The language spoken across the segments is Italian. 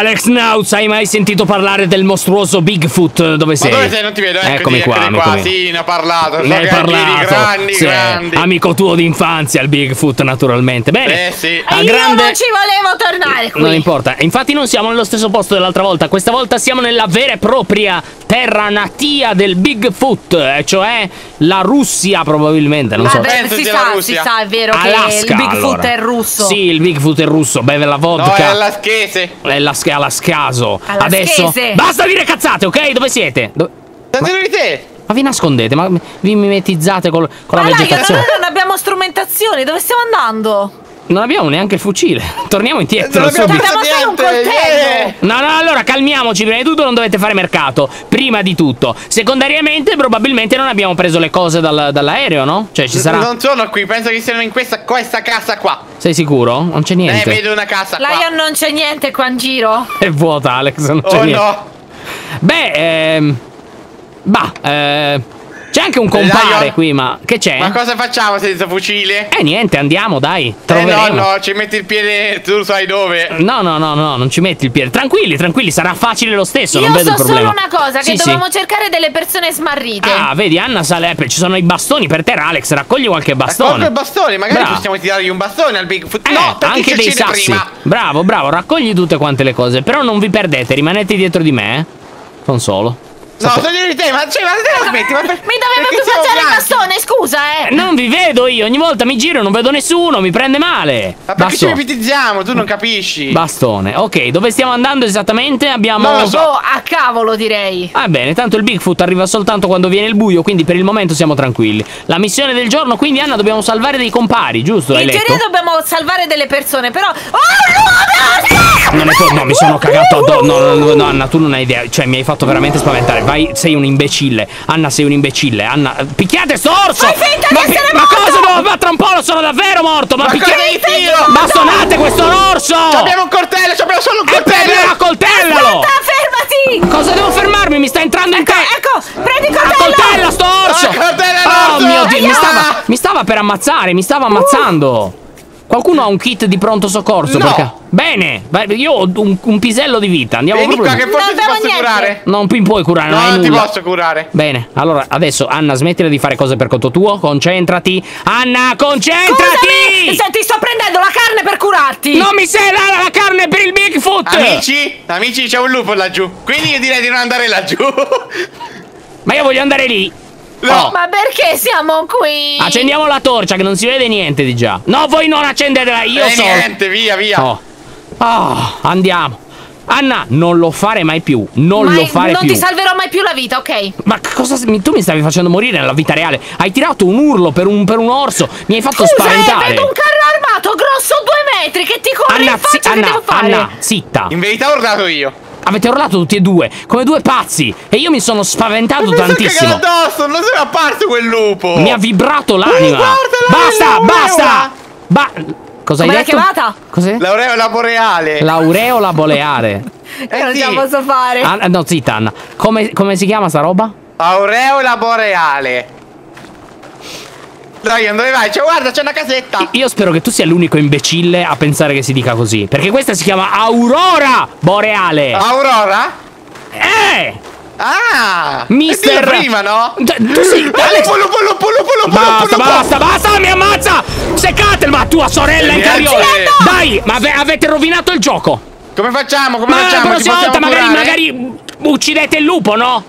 Alex Nauz, hai mai sentito parlare del mostruoso Bigfoot? Dove sei? Ma dove sei? Non ti vedo. Eccomi qua, amico mio. Sì, ne ho parlato. Ne hai parlato. Grandi, sì, grandi. Amico tuo d'infanzia, il Bigfoot, naturalmente. Bene. Sì. A grande... Io non ci volevo tornare qui. Non importa. Infatti non siamo nello stesso posto dell'altra volta. Questa volta siamo nella vera e propria terra natia del Bigfoot, cioè la Russia, probabilmente. Non so. Beh, si sa, è vero Alaska, che il Bigfoot allora. È russo. Sì, il Bigfoot è russo. Beve la vodka. No, è alaschese. È alascaso. Adesso basta dire cazzate, ok? Dove siete? Dove siete? Ma vi nascondete? Ma vi mimetizzate con la vegetazione? Noi non abbiamo strumentazioni. Dove stiamo andando? Non abbiamo neanche il fucile. Torniamo indietro. Non abbiamo solo un coltello. No, no, allora calmiamoci. Prima di tutto non dovete fare mercato. Prima di tutto. Secondariamente probabilmente non abbiamo preso le cose dall'aereo, no? Cioè ci sarà. Non sono qui. Penso che siano in questa casa qua. Sei sicuro? Non c'è niente. Vedo una casa qua. Lyon, non c'è niente qua in giro. È vuota, Alex. Non c'è niente. No. Beh, c'è anche un compare qui, ma che c'è? Ma cosa facciamo senza fucile? Niente, andiamo, dai. Troveremo. No, ci metti il piede, tu sai dove. No, non ci metti il piede. Tranquilli, sarà facile lo stesso. Io non vedo il problema. Io so solo una cosa, che dovevamo cercare delle persone smarrite. Ah, vedi, Anna sale, ci sono i bastoni per terra, Alex, raccogli qualche bastone. Raccogli il bastone, magari possiamo tirargli un bastone al Bigfoot. No, anche dei sassi. Prima. Bravo, raccogli tutte quante le cose. Però non vi perdete, rimanete dietro di me. Non solo. No, sono di te, ma te lo smetti, ma mi doveva più facciare il bastone, scusa, Non vi vedo io, ogni volta mi giro, non vedo nessuno, mi prende male. Ma perché ci ripetizziamo, tu non capisci. Bastone, ok, dove stiamo andando esattamente? Abbiamo... Non lo so, a cavolo direi. Va bene, tanto il Bigfoot arriva soltanto quando viene il buio, quindi per il momento siamo tranquilli. La missione del giorno, quindi, Anna, dobbiamo salvare dei compari, giusto? In teoria dobbiamo salvare delle persone, però... Oh, no, no, mi sono cagato addosso, no, Anna, tu non hai idea, cioè mi hai fatto veramente spaventare. Sei un imbecille, Anna, sei un imbecille, Anna. Picchiate sorso! Fai finta di essere morto! Ma cosa devo fare? Tra un po' lo sono davvero morto! Ma picchiate! Bastonate questo orso! Abbiamo un coltello, abbiamo solo un coltello! Coltellalo! Aspetta, fermati! Cosa devo fermarmi? Mi sta entrando in testa! Ecco, prendi il coltello! Coltella sto orso! Oh mio Dio, mi stava per ammazzare, mi stava ammazzando! Qualcuno ha un kit di pronto soccorso? No. Perché... Bene, io ho un pisello di vita. Andiamo qua che forse ti posso curare. Non mi puoi curare. No, non ti posso curare. Bene, allora adesso Anna, smettila di fare cose per conto tuo. Concentrati. Anna, concentrati. Scusami, ti sto prendendo la carne per curarti. Non mi serve la carne per il Bigfoot. Amici, c'è un lupo laggiù. Quindi io direi di non andare laggiù. Ma io voglio andare lì. No, ma perché siamo qui? Accendiamo la torcia che non si vede niente di già. No, voi non accendetela, io so. Niente, via. Andiamo. Anna, non lo fare mai più. Non ti salverò mai più la vita, ok? Ma cosa? Tu mi stavi facendo morire nella vita reale. Hai tirato un urlo per un orso. Mi hai fatto spaventare. Vedo un carro armato grosso 2 metri che ti corre in faccia. Che devo fare? Anna, zitta. In verità ho urlato io. Avete urlato tutti e due, come due pazzi. E io mi sono spaventato tantissimo. Mi sono cagato addosso, non sono apparso quel lupo. Mi ha vibrato l'anima. Basta. Cosa hai detto? Come l'ha chiamata? Cos'è? L'aureola boreale. L'aureola boreale. Non ce la posso fare. No, zitta, Anna. Come si chiama sta roba? Aureola boreale. Dai, dove vai? Guarda, c'è una casetta. Io spero che tu sia l'unico imbecille a pensare che si dica così. Perché questa si chiama Aurora Boreale. Aurora? Mister prima, no? Tu sei Alex. Basta, mi ammazza. Seccatel, ma tua sorella in carrione. Dai, ma avete rovinato il gioco. Come facciamo? Ma la prossima volta magari uccidete il lupo, no?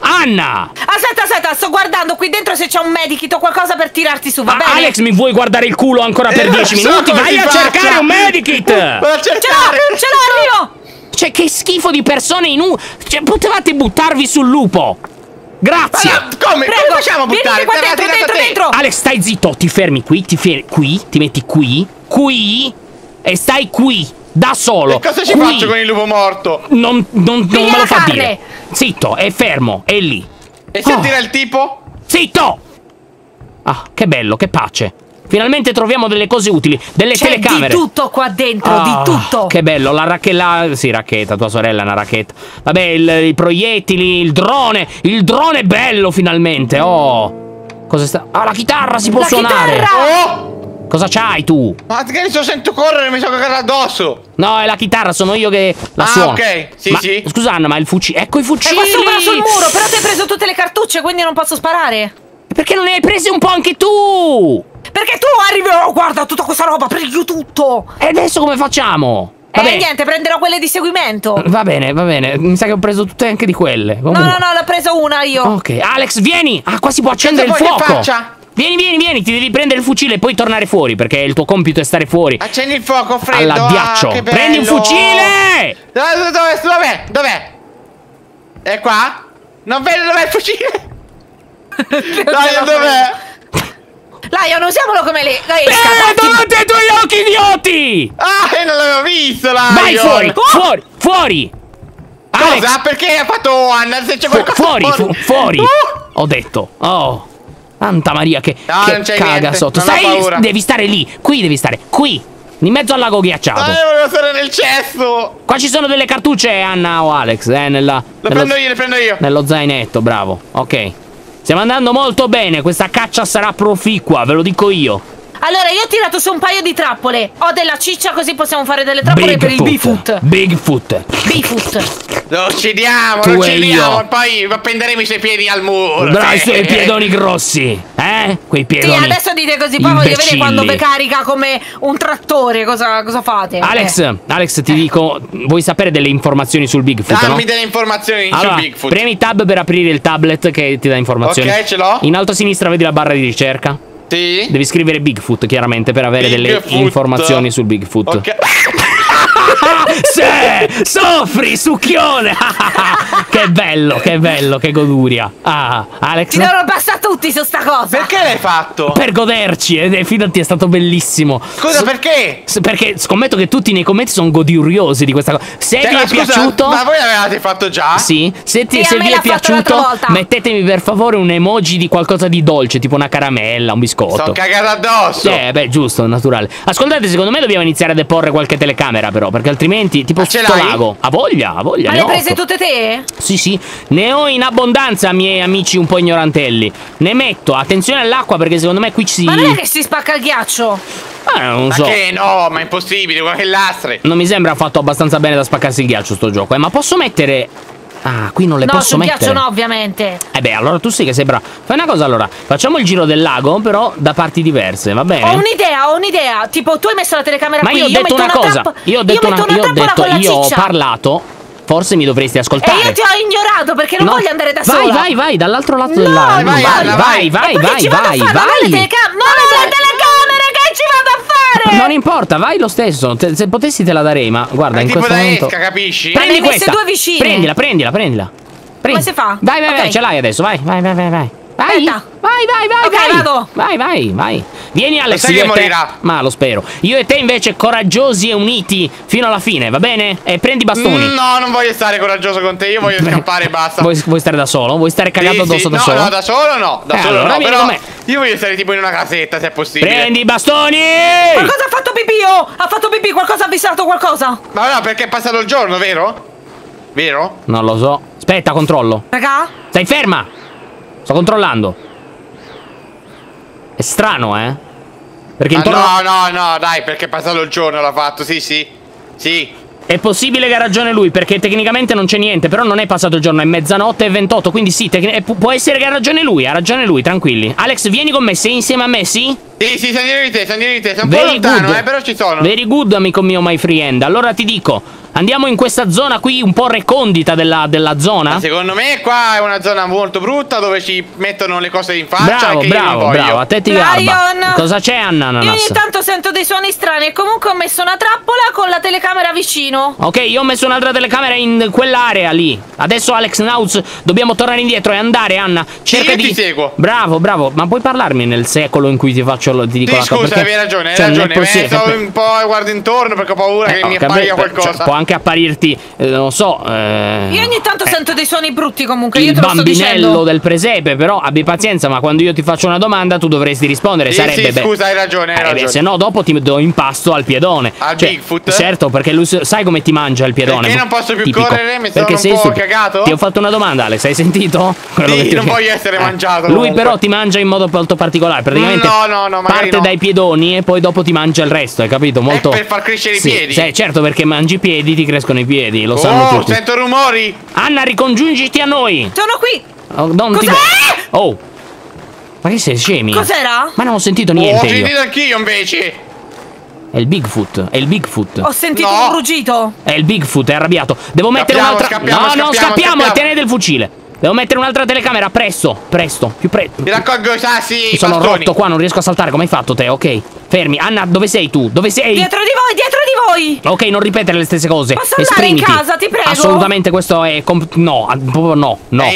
Anna! Aspetta, sto guardando qui dentro se c'è un medikit o qualcosa per tirarti su, va bene? Alex, mi vuoi guardare il culo ancora per 10 minuti? Vai a cercare un medikit! Ce l'ho, arrivo! Cioè, che schifo di persone Cioè, potevate buttarvi sul lupo! Grazie! Ma come? Prego, come facciamo a buttare? Dentro! Alex, stai zitto, ti fermi qui, ti metti qui, e stai qui! Da solo. Che cosa ci faccio con il lupo morto? Non me lo fa dire. Zitto, è fermo, è lì. E sentire il tipo? Zitto! Ah, che bello, che pace. Finalmente troviamo delle cose utili, delle telecamere. C'è di tutto qua dentro, di tutto. Che bello, la racchetta. Sì, racchetta, tua sorella è una racchetta. Vabbè, i proiettili, il drone. Il drone è bello finalmente. Cosa sta? Ah, la chitarra si può suonare. Chitarra! Cosa c'hai tu? Ma che adesso sento correre, mi sono cagato addosso. No, è la chitarra, sono io che la suono. Ah, ok, sì, ma, sì. Scusa Anna, ma il fucile, ecco i fucili. Ma sopra sul muro, però ti hai preso tutte le cartucce, quindi non posso sparare. Perché non ne hai prese un po' anche tu? Perché tu arrivi, oh guarda tutta questa roba, prendi tutto. E adesso come facciamo? Vabbè. Niente, prenderò quelle di seguimento. Va bene, va bene. Mi sa che ho preso tutte anche di quelle. Comunque. No, no, no, l'ho presa una io. Ok, Alex, vieni. Ah, qua si può accendere il fuoco. Faccia? Vieni, vieni, vieni. Ti devi prendere il fucile e poi tornare fuori, perché il tuo compito è stare fuori. Accendi il fuoco, freddo. All'addiaccio. Ah, prendi un fucile. Dov'è? Dov'è? È qua? Non vedo dov'è il fucile. Dai, dov'è? Lion, usiamolo come lei. Davanti ai tuoi occhi, idioti! Ah, non l'avevo visto, Lion! Vai fuori, fuori, fuori! Cosa? Alex. Perché ha fatto Anna? Se c'è qualcosa fuori! Fuori! Ho detto, oh! Santa Maria, che, no, che non caga niente. Sotto! Non stai, devi stare lì, qui devi stare, qui! In mezzo al lago ghiacciato! Ma io volevo stare nel cesto! Qua ci sono delle cartucce, Anna o Alex, le prendo io! Nello zainetto, bravo, ok. Stiamo andando molto bene, questa caccia sarà proficua, ve lo dico io. Allora, io ho tirato su un paio di trappole. Ho della ciccia, così possiamo fare delle trappole per il Bigfoot. Bigfoot. Lo uccidiamo, lo uccidiamo. Poi appenderemo i suoi piedi al muro. Bravi i suoi piedoni grossi. Quei piedoni. Sì, adesso dite così, poi voglio vedere quando vi carica come un trattore. Cosa fate? Alex, Alex, ti dico, vuoi sapere delle informazioni sul Bigfoot? Dammi delle informazioni sul Bigfoot. Premi tab per aprire il tablet che ti dà informazioni. Ok, ce l'ho. In alto a sinistra vedi la barra di ricerca. Sì. Devi scrivere Bigfoot, chiaramente, per avere delle informazioni sul Bigfoot. Ok. Sì, soffri, succhione. Che bello, che bello, che goduria. Ah, Alex, ci devono passare tutti su sta cosa. Perché l'hai fatto? Per goderci, fidati, è stato bellissimo. Scusa, perché? Perché scommetto che tutti nei commenti sono goduriosi di questa cosa. Se vi è piaciuto, ma voi l'avevate fatto già? Sì. Se vi è piaciuto, mettetemi per favore un emoji di qualcosa di dolce, tipo una caramella, un biscotto. Sono cagato addosso. Beh, giusto, naturale. Ascoltate, secondo me dobbiamo iniziare a deporre qualche telecamera, però, perché altrimenti tipo sto lago. A voglia. Ma le prese tutte te? Sì, ne ho in abbondanza, miei amici un po' ignorantelli. Ne metto, attenzione all'acqua, perché secondo me qui ci si... Ma non è che si spacca il ghiaccio? Non so. Ma che no, ma è impossibile, guarda che lastre. Non mi sembra fatto abbastanza bene da spaccarsi il ghiaccio sto gioco, ma posso mettere... Ah, qui non le posso mettere. No, sul ghiaccio no, ovviamente. Beh, allora tu sì che sembra... Fai una cosa allora, facciamo il giro del lago, però da parti diverse, va bene? Ho un'idea. Tipo, tu hai messo la telecamera qui, io metto una trappola. Io ho parlato, forse mi dovresti ascoltare. E io ti ho ignorato perché non voglio andare da sola. Vai, dall'altro lato del lago. Vai. Non importa, vai lo stesso. Se potessi te la darei, ma guarda, in questo momento esca, capisci? Prendi questa, prendila. Come si fa? Vai, ce l'hai adesso, vai. Vai, vado. Vieni Alex, sai che morirà. Ma lo spero. Io e te invece coraggiosi e uniti fino alla fine, va bene? E prendi i bastoni. No, non voglio stare coraggioso con te, io voglio scappare e basta. Vuoi stare da solo? Vuoi stare cagato addosso da solo? No, da solo no. Da solo no, però io voglio stare tipo in una casetta, se è possibile. Prendi i bastoni. Ma cosa ha fatto pipì? Ha fatto pipì, qualcosa ha visto qualcosa? Ma no, perché è passato il giorno, vero? Non lo so. Aspetta, controllo. Raga? Stai ferma. Sto controllando. È strano, perché intorno... No, dai, perché è passato il giorno, l'ha fatto, sì. È possibile che ha ragione lui, perché tecnicamente non c'è niente, però non è passato il giorno, è mezzanotte e 28, quindi sì, può essere che ha ragione lui, tranquilli. Alex, vieni con me, sei insieme a me, sì? Sì, sono dietro di te, sono un po' lontano, però ci sono. Very good, amico mio, my friend. Allora ti dico, andiamo in questa zona qui un po' recondita della zona. Ma secondo me qua è una zona molto brutta dove ci mettono le cose in faccia. Bravo, a te ti garba. Cosa c'è, Anna? Io ogni tanto sento dei suoni strani e comunque ho messo una trappola con la telecamera vicino. Ok, io ho messo un'altra telecamera in quell'area lì. Adesso Alex Nauz, dobbiamo tornare indietro e andare, Anna. Cerca di... Io ti seguo. Bravo, ma puoi parlarmi nel secolo in cui ti faccio... Ti dico, scusa, avevi ragione, stavo un po' a guardo intorno perché ho paura che mi appaia qualcosa. anche apparirti, non so. Io ogni tanto sento dei suoni brutti comunque. Io te lo sto dicendo. Il bambinello del presepe, però abbi pazienza, ma quando io ti faccio una domanda tu dovresti rispondere. Sì, sarebbe sì, scusa, hai ragione. Se no, dopo ti do in pasto al piedone. Al Bigfoot? Certo, perché lui sai come ti mangia il piedone. Perché non posso più correre, mi sono un po' cagato. Ti ho fatto una domanda, Alex, hai sentito? Sì, non voglio essere mangiato. Lui però ti mangia in modo molto particolare. Praticamente parte dai piedoni e poi dopo ti mangia il resto, hai capito? Molto... per far crescere i piedi. Sì, certo, perché mangi i piedi, ti crescono i piedi, lo sanno tutti. Sento rumori. Anna, ricongiungiti a noi. Sono qui. Cos'è? Ma che sei scemi? Cos'era? Ma non ho sentito niente. Ho sentito anch'io invece. È il Bigfoot, Ho sentito un ruggito. È il Bigfoot, è arrabbiato. Devo mettere un'altra. No, non scappiamo, tenete il fucile. Devo mettere un'altra telecamera, presto, più presto. Ti raccolgo i sassi. Sono rotto qua, non riesco a saltare, come hai fatto te? Ok, fermi. Anna, dove sei tu? Dove sei? Dietro di voi, dietro di voi. Ok, non ripetere le stesse cose. Posso andare in casa, ti prego? Assolutamente, questo è... No. È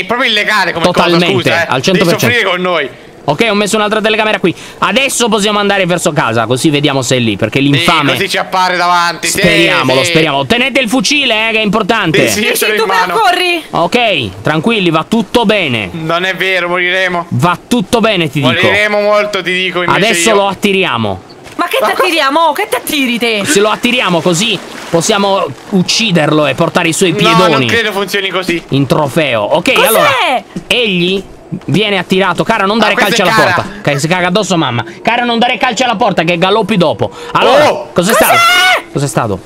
proprio illegale come cosa, scusa, totalmente, al 100%. Devi soffrire con noi. Ok, ho messo un'altra telecamera qui. Adesso possiamo andare verso casa, così vediamo se è lì, perché l'infame... così ci appare davanti. Speriamolo, speriamolo. Tenete il fucile, che è importante. Sì, io ce l'ho in mano. Corri. Ok, tranquilli, va tutto bene. Non è vero, moriremo. Va tutto bene, ti dico. Moriremo molto, ti dico. Adesso lo attiriamo. Ma che ti attiriamo? Che ti attiri te? Se lo attiriamo così possiamo ucciderlo e portare i suoi piedoni. No, non credo funzioni così. In trofeo. Ok, allora egli... viene attirato. Cara, non dare calci alla porta. Che si caga addosso, mamma. Cara, non dare calci alla porta, che galoppi dopo. Allora, cos'è stato? Cos'è stato?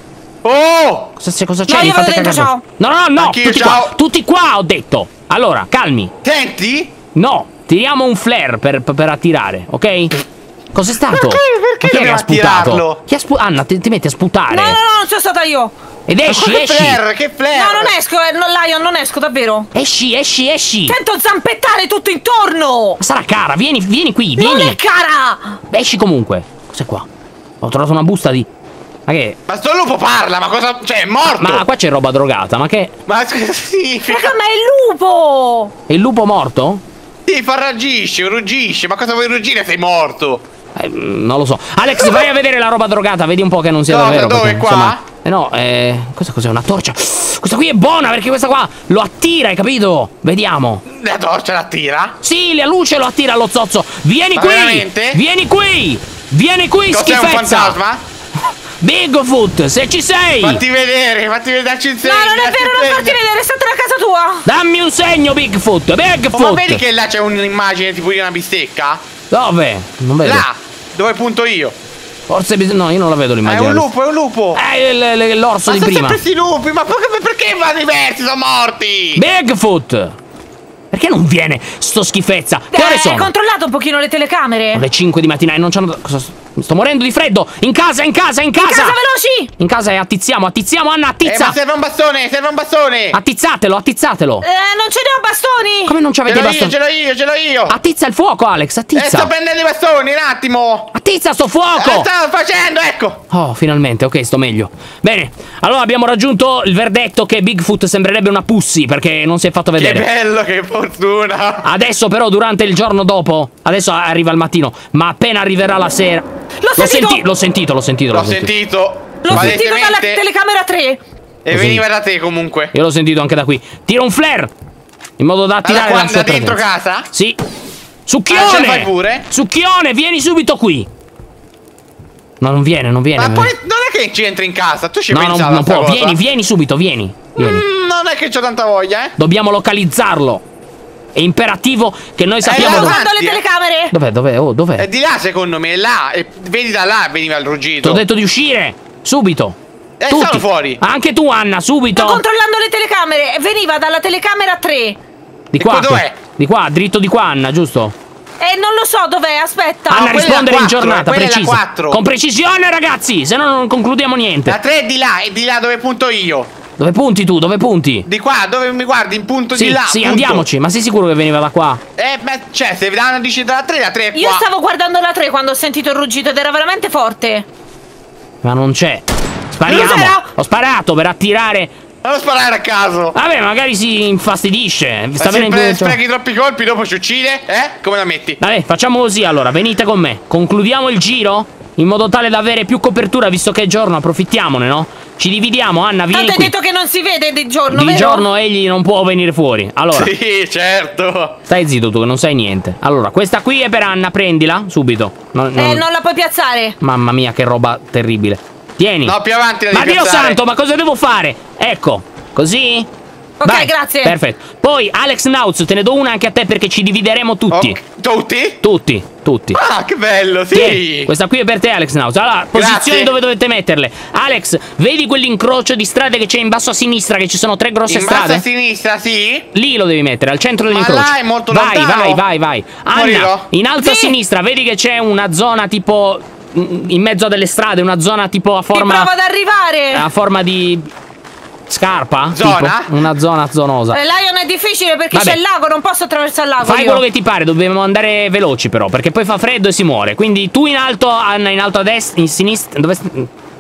Cosa c'è? Mi fate cagare. Ciao. No. Tutti qua. Tutti qua, ho detto. Allora, calmi. Senti? No, tiriamo un flare per attirare, ok? Cos'è stato? Perché chi ha sputato? Anna, ti metti a sputare. No, non sono stata io. Ed esci, esci. Che flare? No, non esco, Lyon, non esco, davvero. Esci. Sento zampettare tutto intorno. Sarà cara, vieni qui, vieni. Non è cara. Esci comunque. Cos'è qua? Ho trovato una busta di... ma che... ma sto lupo parla, ma cosa... cioè, è morto. Ma qua c'è roba drogata, ma che... ma cosa significa? Ma è il lupo. È il lupo morto? Sì, ruggisce, ruggisce. Ma cosa vuoi ruggire? Sei morto. Non lo so. Alex, vai a vedere la roba drogata, vedi un po' che non sia davvero. Dove? Perché, qua? Insomma, questa cos'è? Una torcia. Questa qui è buona perché questa qua lo attira, hai capito? Vediamo. La torcia lo attira? Sì, la luce lo attira allo zozzo. Vieni qui! Veramente? Vieni qui, schifezza! Cos'è, un fantasma? Bigfoot, se ci sei! Fatti vedere, dacci un segno. No, non è vero, non farti vedere, è stata la casa tua. Dammi un segno, Bigfoot. Ma vedi che là c'è un'immagine tipo di una bistecca? Dove? Non vedo. Là, dove punto io. Forse bisogna... no, io non la vedo l'immagine. È un lupo, È l'orso di prima. Ma sono sempre questi lupi, ma perché vanno diversi? Sono morti. Bigfoot, perché non viene sto schifezza? Che ore sono? Hai controllato un pochino le telecamere? Sono le 5 di mattina e non c'hanno... sto morendo di freddo. In casa. In casa, veloci. In casa e attizziamo, Anna, attizza. Ma serve un bastone. Attizzatelo. Non ce ne ho bastoni. Come non ci avete bastoni? Ce l'ho io. Attizza il fuoco, Alex, attizza. Sto prendendo i bastoni, un attimo. Attizza sto fuoco. Lo sto facendo, ecco. Oh, finalmente, ok, sto meglio. Bene, allora abbiamo raggiunto il verdetto che Bigfoot sembrerebbe una pussy perché non si è fatto vedere. Che bello, che fortuna. Adesso però, durante il giorno dopo, adesso arriva il mattino, ma appena arriverà la sera... L'ho sentito. L'ho sentito dalla telecamera 3. E veniva da te comunque. Io l'ho sentito anche da qui. Tiro un flare in modo da attirare la sua presenza. Dentro casa? Sì. Succhione, fai pure. Succhione, vieni subito qui. No, non viene. Ma poi non è che ci entri in casa. Tu ci pensavi. No, non può. Vieni subito, vieni. Non è che c'ho tanta voglia, eh. Dobbiamo localizzarlo. È imperativo che noi sappiamo dove... guardando le telecamere. Dov'è? È di là, secondo me, è là. Vedi, da là veniva il ruggito. Ti ho detto di uscire subito. Sono fuori. Anche tu, Anna, subito. Sto controllando le telecamere. Veniva dalla telecamera 3. Di qua, dov'è? Di qua, dritto di qua, Anna, giusto? Non lo so dov'è, aspetta. Anna, rispondere 4, in giornata, precisa. Con precisione, ragazzi, se no non concludiamo niente. La 3 è di là dove punto io. Dove punti tu? Di qua, dove mi guardi, in punto di là. Sì, andiamoci, ma sei sicuro che veniva da qua? Se Anna dice dalla 3, la 3 è qua. Io stavo guardando la 3 quando ho sentito il ruggito ed era veramente forte. Ma non c'è. Spariamo. Ho sparato per attirare. Non sparare a caso. Vabbè, magari si infastidisce. Sta bene in due. Se sprechi troppi colpi, dopo ci uccide. Come la metti? Vabbè, facciamo così allora, venite con me. Concludiamo il giro. in modo tale da avere più copertura, visto che è giorno, approfittiamone, no? Ci dividiamo, Anna, vieni qui. Hai detto che non si vede di giorno, vero? Di giorno egli non può venire fuori. Allora. Sì, certo. Stai zitto tu, che non sai niente. Allora, questa qui è per Anna, prendila subito. Non la puoi piazzare. Mamma mia, che roba terribile. Tieni. No, più avanti la devi piazzare. Ma Dio santo, ma cosa devo fare? Ecco, così? Ok, vai, grazie. Perfetto. Poi, Alex Nauz, te ne do una anche a te, perché ci divideremo tutti. Oh, tutti? Tutti. Tutti. Ah, che bello, sì. Tieni, questa qui è per te, Alex Nauz. Allora, posizioni dove dovete metterle. Alex, vedi quell'incrocio di strade che c'è in basso a sinistra, che ci sono tre grosse strade? In basso a sinistra, sì. Lì lo devi mettere, al centro dell'incrocio. Ma là è molto lontano. Vai, vai, vai, vai. Anna, morirò. In alto a sinistra, vedi che c'è una zona tipo in mezzo a delle strade, una zona tipo a forma... Ti provo ad arrivare. A forma di... scarpa? Zona? Tipo, una zona zonosa. Lyon è difficile perché c'è il lago, non posso attraversare il lago. Fai quello che ti pare, dobbiamo andare veloci però, perché poi fa freddo e si muore. Quindi tu in alto, Anna in alto a destra, in sinistra. Dove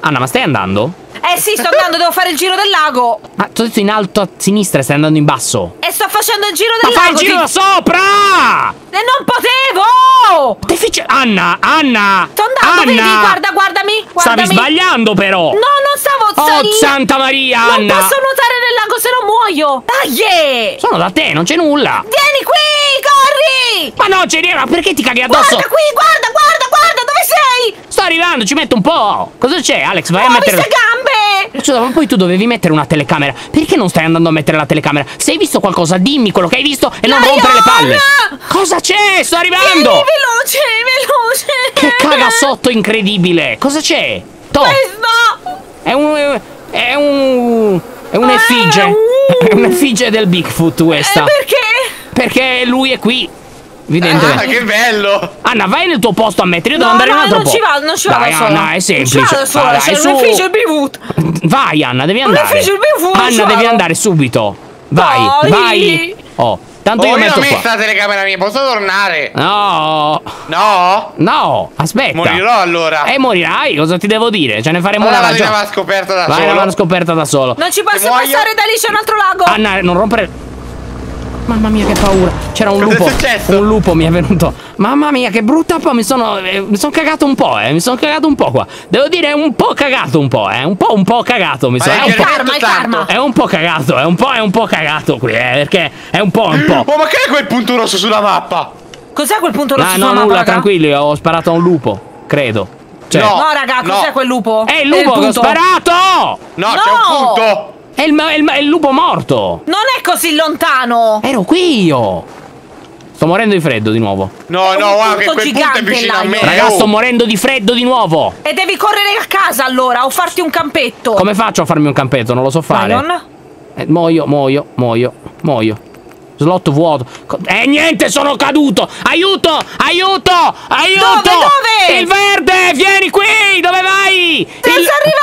Anna, ma stai andando? Eh sì, sto andando, devo fare il giro del lago. Ma tu hai detto in alto a sinistra, stai andando in basso. E sto facendo il giro del lago. Ma fai il giro da sopra! E non potevo! Difficile. Anna, Anna! Sto andando, Anna, vedi? Guarda, guardami, guardami. Stavi sbagliando però! No, non stavo sbagliando! Oh, santa Maria, Anna! Non posso nuotare nel lago, se no muoio! Dai! Sono da te, non c'è nulla! Vieni qui, corri! Ma no, c'è niente, ma perché ti caghi addosso? Guarda qui, guarda, guarda, guarda, dove sei? Sto arrivando, ci metto un po'! Cosa c'è, Alex? Vai a mettere... Scusa, ma poi tu dovevi mettere una telecamera. Perché non stai andando a mettere la telecamera? Se hai visto qualcosa, dimmi quello che hai visto e non rompere le palle. Cosa c'è? Sto arrivando. Vieni veloce, veloce. Che caga sotto incredibile. Cosa c'è? Questo è un... è un'effigie. È un'effigie del Bigfoot questa. Perché? Perché lui è qui. Evidentemente. Ah, che bello! Anna, vai nel tuo posto a mettere, io devo andare in un altro posto. No, non ci vado, non ci vado. Dai, Anna, è semplice. Allora, c'è un ufficio il Bigfoot. Vai, Anna, devi andare. Un ufficio il Bigfoot. Anna, devi andare subito. Vai, vai. Oh, tanto io metto qua. Ho messo la telecamera mia, posso tornare? No. No? No, aspetta. Morirò allora. E morirai, cosa ti devo dire? Ce ne faremo una ragione. Vai, andiamo scoperta da solo. Non ci posso passare da lì, c'è un altro lago. Anna, non rompere... Mamma mia, che paura. C'era un lupo. Cosa è successo? Un lupo mi è venuto. Mamma mia, che brutta. Mi sono cagato un po', Mi sono cagato un po' qua. Devo dire, un po' cagato un po', Un po' cagato mi sono. È un po' karma, è un po' cagato, è un po' cagato qui, perché è un po'. Oh, ma che è quel punto rosso sulla mappa? Cos'è quel punto rosso sulla mappa? No, nulla, raga? Tranquilli, ho sparato a un lupo, credo. Cioè, no, raga, cos'è quel lupo? È il lupo che ho sparato! No, c'è un punto! È il lupo morto. Non è così lontano. Ero qui io. Sto morendo di freddo di nuovo. No, guarda che quel punto è vicino a me. Ragazzi, sto morendo di freddo di nuovo. E devi correre a casa allora, o farti un campetto. Come faccio a farmi un campetto? Non lo so fare. Muoio. Slot vuoto. Niente, sono caduto. Aiuto, aiuto, aiuto. Dove? Il verde, vieni qui. Dove vai? Sto arrivando.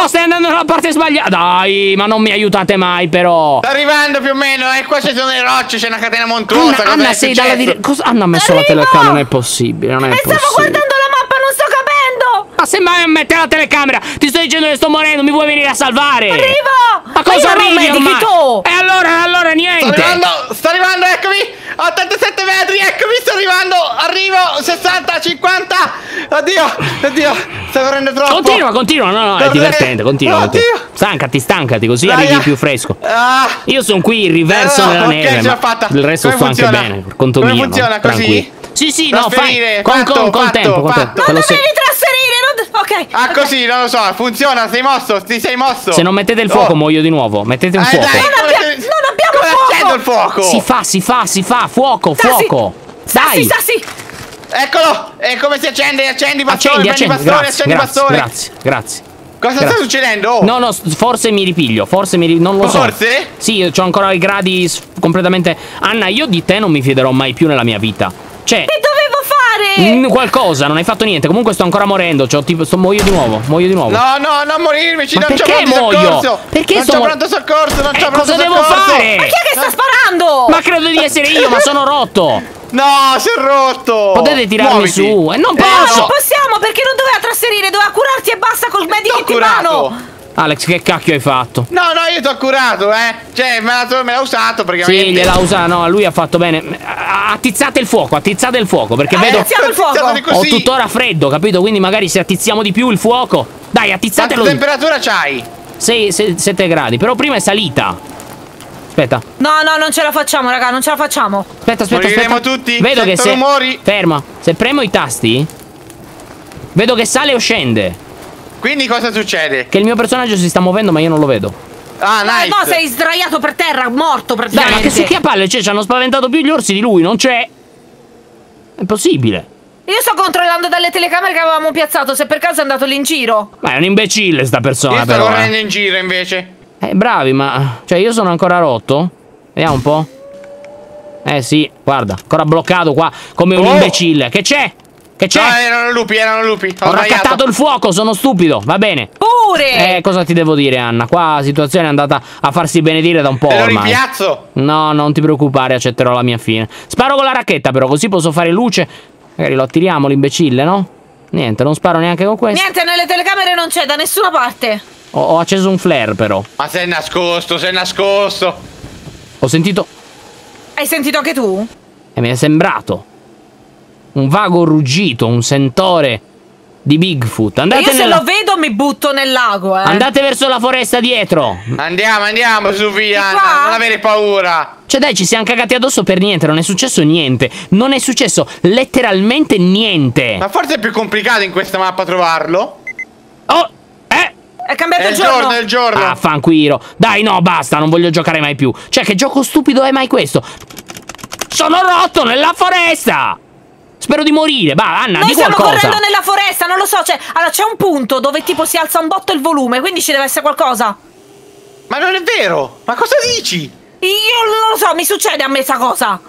No, stai andando nella parte sbagliata. Dai, ma non mi aiutate mai però. Sto arrivando più o meno. E qua ci sono le rocce, c'è una catena montuosa. Anna, sei dalla direzione. Anna ha messo la telecamera, non è possibile. Non è possibile. Stavo guardando la mappa, non sto capendo. Ma semmai a mettere la telecamera. Ti sto dicendo che sto morendo, mi vuoi venire a salvare? Arrivo. Ma cosa arrivi ormai? E allora niente. Sto arrivando, eccomi, 87 metri, eccomi, sto arrivando, arrivo, 60, 50, oddio, stai correndo troppo. Continua, no, è divertente, continua. Oddio. Stancati, così arrivi più fresco. Io sono qui, il riverso della neve, ce l'ho fatta. Il resto sto anche bene, per conto mio. Funziona così? Sì, no, fai con tempo. Non dovevi trasferire, ok. Ah, così, non lo so, funziona, ti sei mosso. Se non mettete il fuoco muoio di nuovo, mettete un fuoco. Non abbiamo fuoco. Si fa, fuoco. Dai. Sassi. Eccolo. E come si accende? Accendi bastone. Grazie. Cosa sta succedendo? No, forse mi ripiglio. Non lo so. Sì, c'ho ancora i gradi completamente. Anna, io di te non mi fiderò mai più nella mia vita. Cioè, che dovevo fare? Qualcosa, non hai fatto niente. Comunque sto ancora morendo. Muoio di nuovo. No, non morirmi. Non c'è pronto soccorso. Non c'è pronto soccorso. Cosa devo fare? Ma chi è che sta sparando? Ma credo di essere io, ma sono rotto. No, si è rotto. Potete tirarmi su. Non posso. Non possiamo, perché non doveva trasferire. Doveva curarti e basta col medico in mano. Alex, che cacchio hai fatto? No, no, io ti ho curato, eh. Cioè, me l'ha usato perché... Sì, gliel'ha usato, no, lui ha fatto bene. Attizzate il fuoco, attizzate il fuoco, perché vedo... Attizziamo il fuoco! Ho tuttora freddo, capito? Quindi magari se attizziamo di più il fuoco... Dai, attizzatelo! Quanta temperatura c'hai? 6-7 gradi, però prima è salita. Aspetta. No, no, non ce la facciamo, raga, non ce la facciamo. Aspetta, aspetta, moriremo aspetta. Tutti. Vedo che se... rumori. Ferma. Se premo i tasti, vedo che sale o scende. Quindi cosa succede? Che il mio personaggio si sta muovendo, ma io non lo vedo. Ah, nice. No, sei sdraiato per terra, morto praticamente. Dai, ma che secchiapalle, cioè, ci hanno spaventato più gli orsi di lui, non c'è. È impossibile. Io sto controllando dalle telecamere che avevamo piazzato, se per caso è andato lì in giro. Ma è un imbecille sta persona, però. Io sto correndo in giro, invece. Bravi, ma... Cioè, io sono ancora rotto? Vediamo un po'. Sì, guarda. Ancora bloccato qua, come un imbecille. Che c'è? Che c'è? No, erano lupi, erano lupi. Ho raccattato il fuoco, sono stupido. Va bene. Pure! Cosa ti devo dire, Anna? Qua la situazione è andata a farsi benedire da un po'. Te lo ripiazzo? No, non ti preoccupare, accetterò la mia fine. Sparo con la racchetta, però, così posso fare luce. Magari lo attiriamo, l'imbecille, no? Niente, non sparo neanche con questo. Niente, nelle telecamere non c'è, da nessuna parte. Ho acceso un flare però. Ma sei nascosto, sei nascosto. Ho sentito. Hai sentito anche tu? E mi è sembrato un vago ruggito, un sentore di Bigfoot. Andate io se lo vedo mi butto nel lago, eh. Andate verso la foresta dietro. Andiamo, andiamo su via, Anna, non avere paura. Cioè dai, ci siamo cagati addosso per niente, non è successo niente. Non è successo letteralmente niente. Ma forse è più complicato in questa mappa trovarlo. Oh, è cambiato è il giorno. È il giorno. Ah, fanquiro. Dai, no, basta, non voglio giocare mai più. Cioè, che gioco stupido è mai questo? Sono rotto nella foresta. Spero di morire. Va, Anna, di qualcosa. Noi stiamo correndo nella foresta, non lo so. Cioè, allora, c'è un punto dove tipo si alza un botto il volume, quindi ci deve essere qualcosa. Ma non è vero. Ma cosa dici? Io non lo so, mi succede a me sta cosa.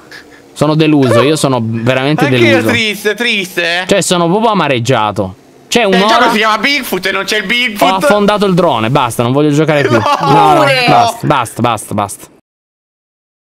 Sono deluso, io sono veramente deluso. Io triste, triste. Cioè, sono proprio amareggiato. C'è un gioco si chiama Bigfoot e non c'è il Bigfoot. Ho affondato il drone, basta, non voglio giocare più. No, no, no, basta, basta, basta, basta.